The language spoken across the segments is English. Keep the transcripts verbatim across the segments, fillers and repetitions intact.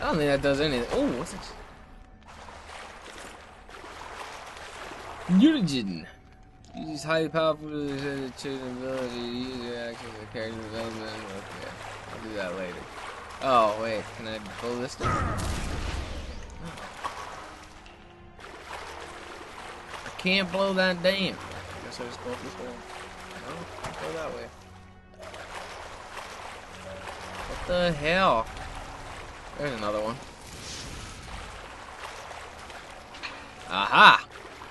I don't think that does anything. Oh, what's it? Unigine. Uses highly powerful to choose an ability to use your actions for character development. Okay, I'll do that later. Oh, wait, can I pull this down? I can't blow that damn. I guess I just blow this way. No, I'll go that way. What the hell? There's another one. Aha!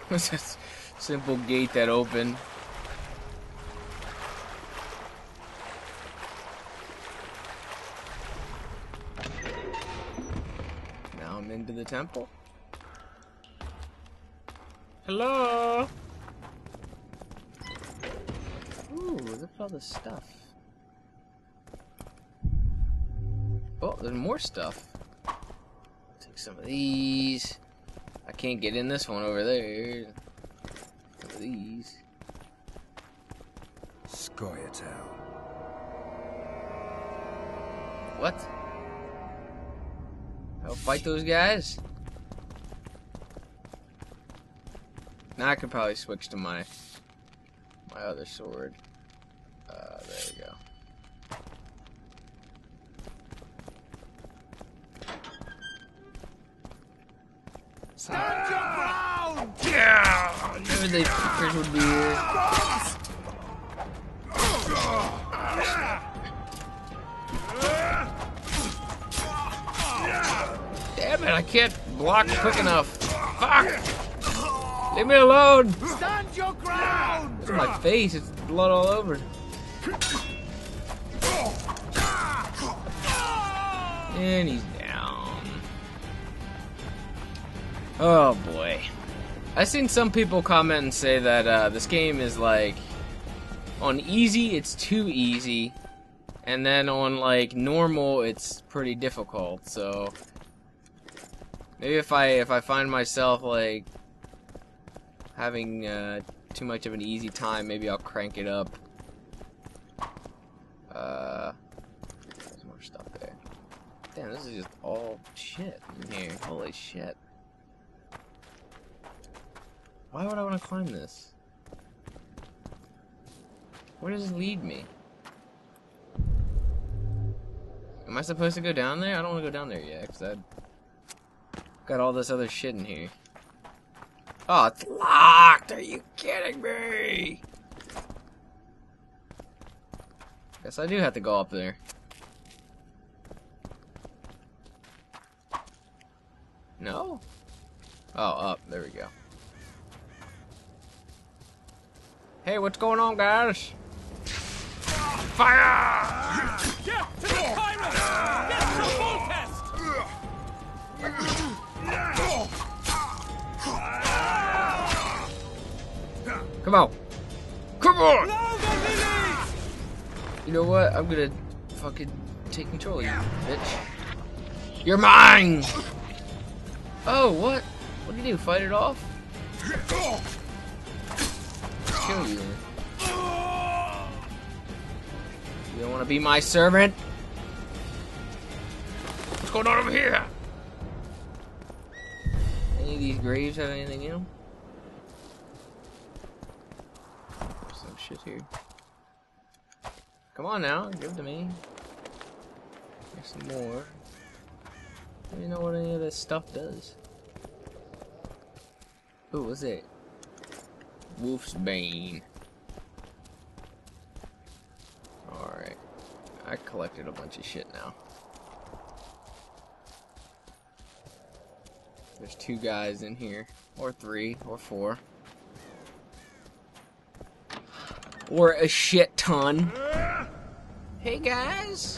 It's just a simple gate that opened. Now I'm into the temple. Hello! Ooh, look at all this stuff. Oh, there's more stuff. Take some of these. I can't get in this one over there. Some of these. Scoia'tael. What? I'll fight those guys? Now I could probably switch to my my other sword. Uh, there we go. Stand your ground! Yeah! I knew they fuckers would be here. Damn it, I can't block quick enough. Fuck! Leave me alone! Stand your ground! It's my face, it's blood all over. And he's dead. Oh boy. I've seen some people comment and say that uh, this game is like, on easy it's too easy, and then on like normal it's pretty difficult, so maybe if I if I find myself like having uh, too much of an easy time, maybe I'll crank it up. Uh, there's more stuff there. Damn, this is just all shit in here. Holy shit. Why would I want to climb this? Where does it lead me? Am I supposed to go down there? I don't want to go down there yet, because I've got all this other shit in here. Oh, it's locked! Are you kidding me? Guess I do have to go up there. No? Oh, up. There we go. Hey, what's going on, guys? Fire! Get to the pyro! Get to Foltest! Come on! Come on! You know what? I'm gonna fucking take control of you, bitch. You're mine! Oh, what? What do you do? Fight it off? Kill you. You don't want to be my servant? What's going on over here? Any of these graves have anything in them? There's some shit here. Come on now, give it to me. There's some more. I don't even know what any of this stuff does. Ooh, what's it? Wolf's Bane. Alright. I collected a bunch of shit now. There's two guys in here. Or three. Or four. Or a shit ton. Hey guys!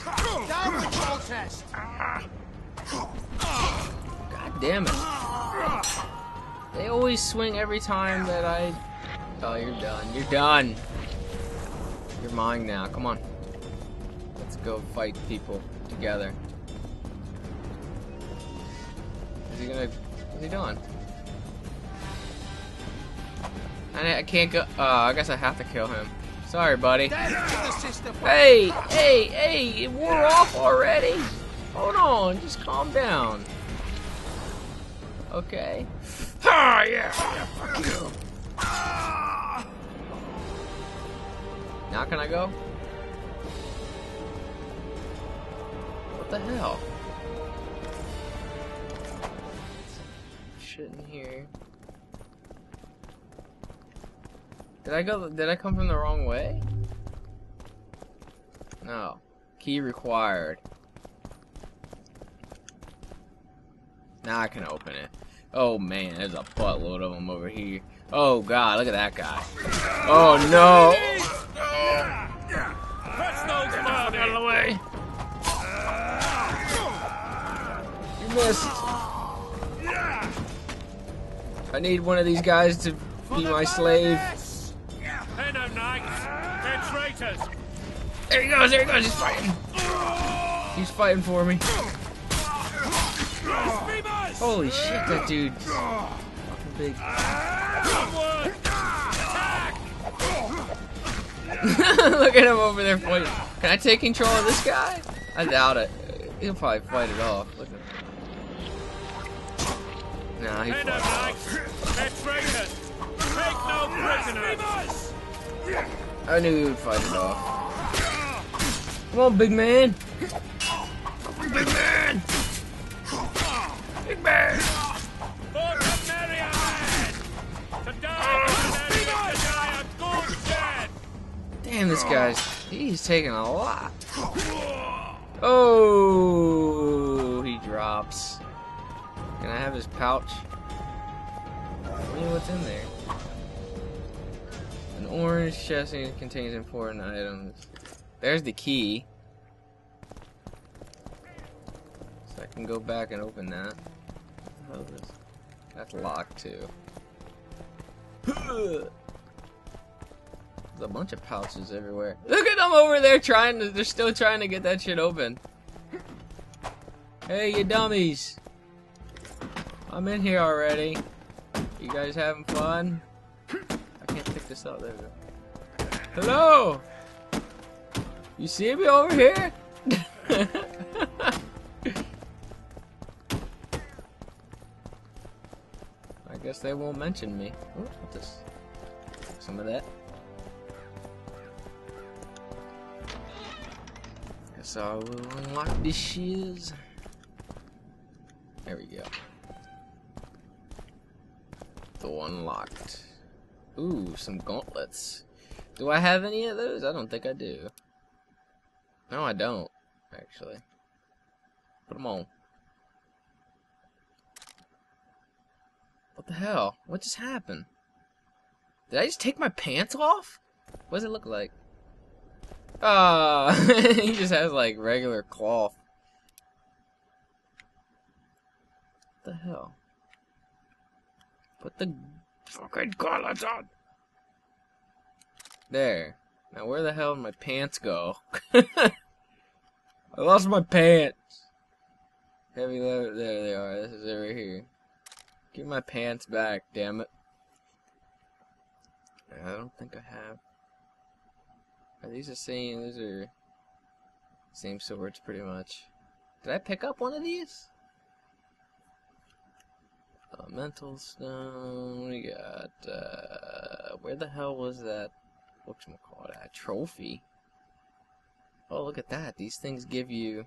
Down with Foltest! God damn it. They always swing every time that I... Oh, you're done. You're done. You're mine now. Come on. Let's go fight people together. Is he gonna... What's he doing? I, I can't go... Uh, I guess I have to kill him. Sorry, buddy. Hey! Hey! Hey! It wore off already! Hold on, just calm down. Okay. Ah, yeah, yeah, fuck you. Ah. Now can I go? What the hell? Shit in here. Did I go? Did I come from the wrong way? No. Key required. Now I can open it. Oh man, there's a buttload of them over here. Oh god, look at that guy. Oh no! Out of the way! You missed. I need one of these guys to be my slave. There he goes! There he goes! He's fighting. He's fighting for me. Holy shit, that dude. Fucking big. Look at him over there fighting. Can I take control of this guy? I doubt it. He'll probably fight it off. Look at him. Nah, he fought. I knew he would fight it off. Come on, big man. Big man! Big man! For Temeria! To die for Temeria, to die a good death! Damn, this guy's... he's taking a lot. Oh, he drops. Can I have his pouch? I mean, what's in there? An orange chassis contains important items. There's the key. So I can go back and open that. That's locked too. There's a bunch of pouches everywhere. Look at them over there trying to, they're still trying to get that shit open. Hey, you dummies. I'm in here already. You guys having fun? I can't pick this up. There we go. Hello! You see me over here? I guess they won't mention me. Ooh, what this? Some of that. Guess I will unlock these shields. There we go. The one locked. Ooh, some gauntlets. Do I have any of those? I don't think I do. No, I don't, actually. Put them on. What the hell? What just happened? Did I just take my pants off? What does it look like? Ah, uh, he just has like regular cloth. What the hell? Put the fucking gauntlets on. There. Now where the hell did my pants go? I lost my pants. Heavy leather. There they are. This is over here. Get my pants back, damn it. I don't think I have. Are these the same? These are same swords, pretty much. Did I pick up one of these? Elemental stone. We got. Uh, where the hell was that? Whatchamacallit? A trophy. Oh, look at that. These things give you.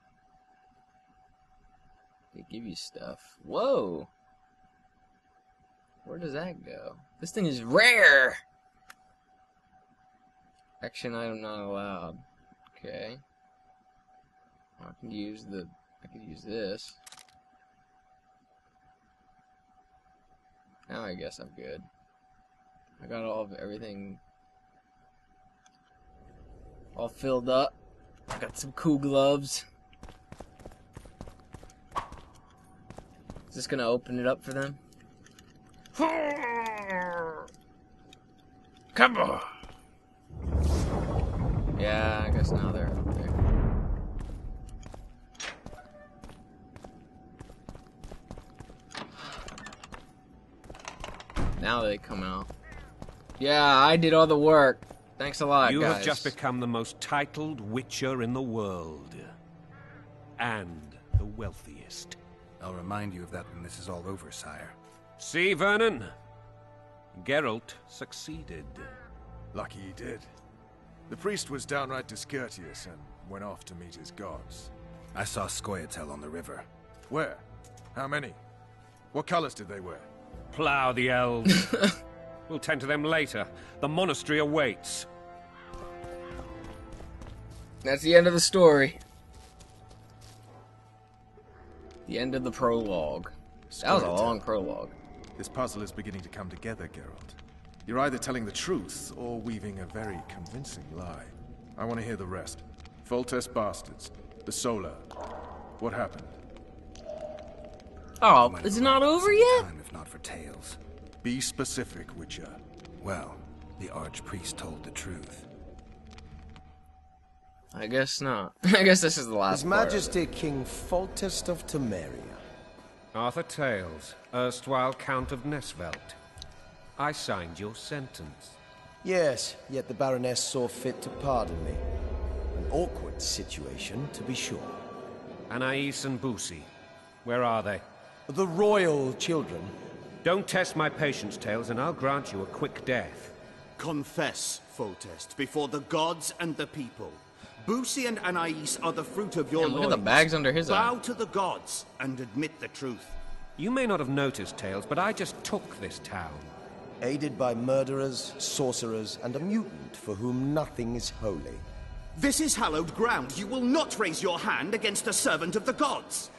They give you stuff. Whoa! Where does that go? This thing is rare! Action item not allowed. Okay. I can use the... I can use this. Now I guess I'm good. I got all of everything... all filled up. I got some cool gloves. Is this gonna open it up for them? Come on! Yeah, I guess now they're up there. Now they come out. Yeah, I did all the work. Thanks a lot, guys. You have just become the most titled witcher in the world. And the wealthiest. I'll remind you of that when this is all over, sire. See, Vernon? Geralt succeeded. Lucky he did. The priest was downright discourteous and went off to meet his gods. I saw Scoia'tael on the river. Where? How many? What colors did they wear? Plough the elves. We'll tend to them later. The monastery awaits. That's the end of the story. The end of the prologue. That was a long prologue. This puzzle is beginning to come together, Geralt. You're either telling the truth or weaving a very convincing lie. I want to hear the rest. Foltest bastards. The Solar. What happened? Oh, is it not over yet? Time, if not for tales. Be specific, Witcher. Well, the Archpriest told the truth. I guess not. I guess this is the last His part Majesty of it. King Foltest of Temeria. Arthur Tales, erstwhile Count of Nesvelt. I signed your sentence. Yes, yet the Baroness saw fit to pardon me. An awkward situation, to be sure. Anais and Busi, where are they? The royal children. Don't test my patience, Tales, and I'll grant you a quick death. Confess, Foltest, before the gods and the people. Busi and Anais are the fruit of your loins. Look at the bags under his eye. Bow to the gods and admit the truth. You may not have noticed, Tales, but I just took this town. Aided by murderers, sorcerers, and a mutant for whom nothing is holy. This is hallowed ground. You will not raise your hand against a servant of the gods.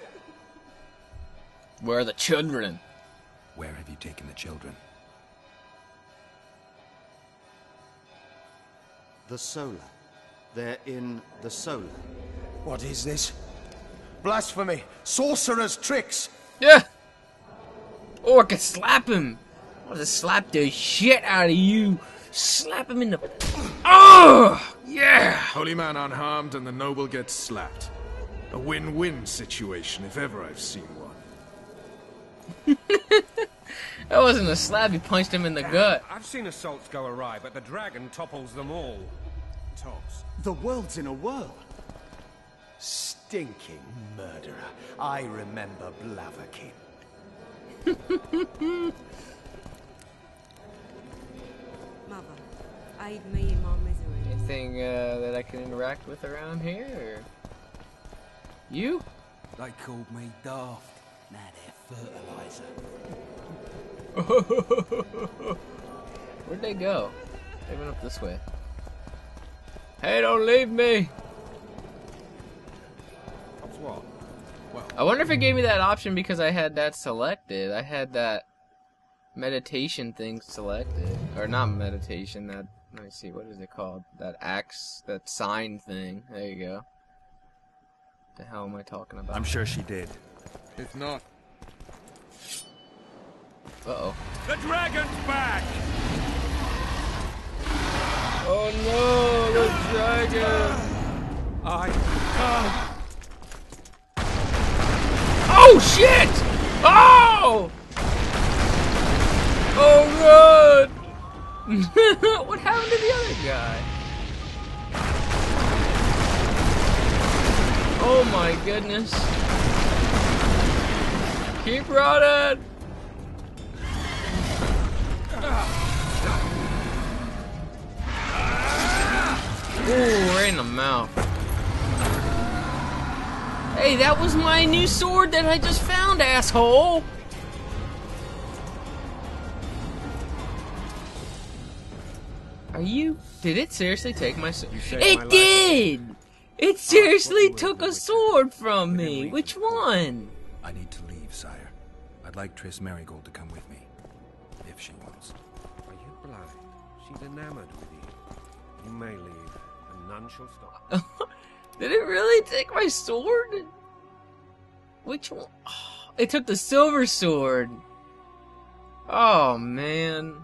Where are the children? Where have you taken the children? The Solar. They're in the Solar. What is this? Blasphemy! Sorcerer's tricks! Yeah! Or I could slap him! I'll just slap the shit out of you! Slap him in the... Oh! Yeah! Holy man unharmed and the noble gets slapped. A win-win situation, if ever I've seen one. That wasn't a slap, he punched him in the Damn, gut. I've seen assaults go awry, but the dragon topples them all. Tops. The world's in a whirl. Stinking murderer. I remember Blaviken. Anything uh, that I can interact with around here? Or... You? They called me daft. Now they're fertilizer. Where'd they go? They went up this way. Hey, don't leave me! Well, well. I wonder if it gave me that option because I had that selected. I had that meditation thing selected. Or not meditation, that... Let me see, what is it called? That axe, that sign thing. There you go. The hell am I talking about? I'm sure she did. If not... Uh-oh. The dragon's back! Oh no, the dragon! I can't. Oh shit! Oh! Oh god! What happened to the other guy? Oh my goodness! Keep running! Ooh, right in the mouth. Hey, that was my new sword that I just found, asshole! Are you... Did it seriously take my sword? It did! It seriously took a sword from me! Which one? I need to leave, sire. I'd like Triss Merigold to come with me. If she wants. Are you blind? She's enamored with you. You may leave. None shall stop. Did it really take my sword? Which one? Oh, it took the silver sword. Oh man.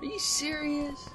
Are you serious?